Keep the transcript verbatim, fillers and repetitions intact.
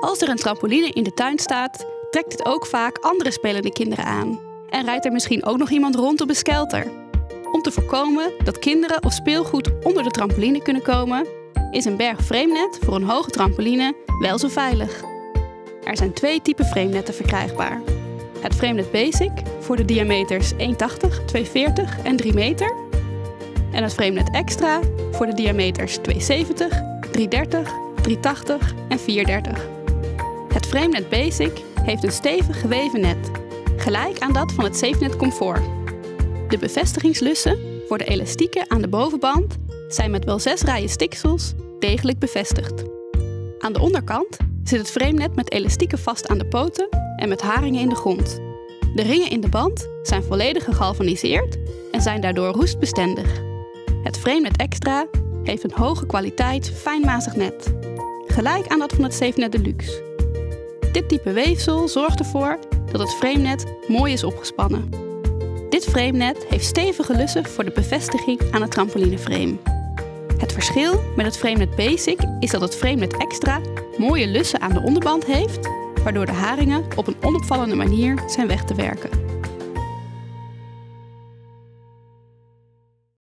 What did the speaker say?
Als er een trampoline in de tuin staat, trekt het ook vaak andere spelende kinderen aan. En rijdt er misschien ook nog iemand rond op een skelter. Om te voorkomen dat kinderen of speelgoed onder de trampoline kunnen komen, is een berg FrameNet voor een hoge trampoline wel zo veilig. Er zijn twee typen FrameNetten verkrijgbaar. Het FrameNet Basic voor de diameters één komma tachtig, twee komma veertig en drie meter. En het FrameNet Extra voor de diameters twee komma zeventig, drie komma dertig, drie komma tachtig en vier komma dertig. Het FrameNet Basic heeft een stevig geweven net, gelijk aan dat van het SafeNet Comfort. De bevestigingslussen voor de elastieken aan de bovenband zijn met wel zes rijen stiksels degelijk bevestigd. Aan de onderkant zit het FrameNet met elastieken vast aan de poten en met haringen in de grond. De ringen in de band zijn volledig gegalvaniseerd en zijn daardoor roestbestendig. Het FrameNet Extra heeft een hoge kwaliteit fijnmazig net, gelijk aan dat van het SafeNet Deluxe. Dit type weefsel zorgt ervoor dat het FrameNet mooi is opgespannen. Dit FrameNet heeft stevige lussen voor de bevestiging aan het trampolineframe. Het verschil met het FrameNet Basic is dat het FrameNet Extra mooie lussen aan de onderband heeft, waardoor de haringen op een onopvallende manier zijn weg te werken.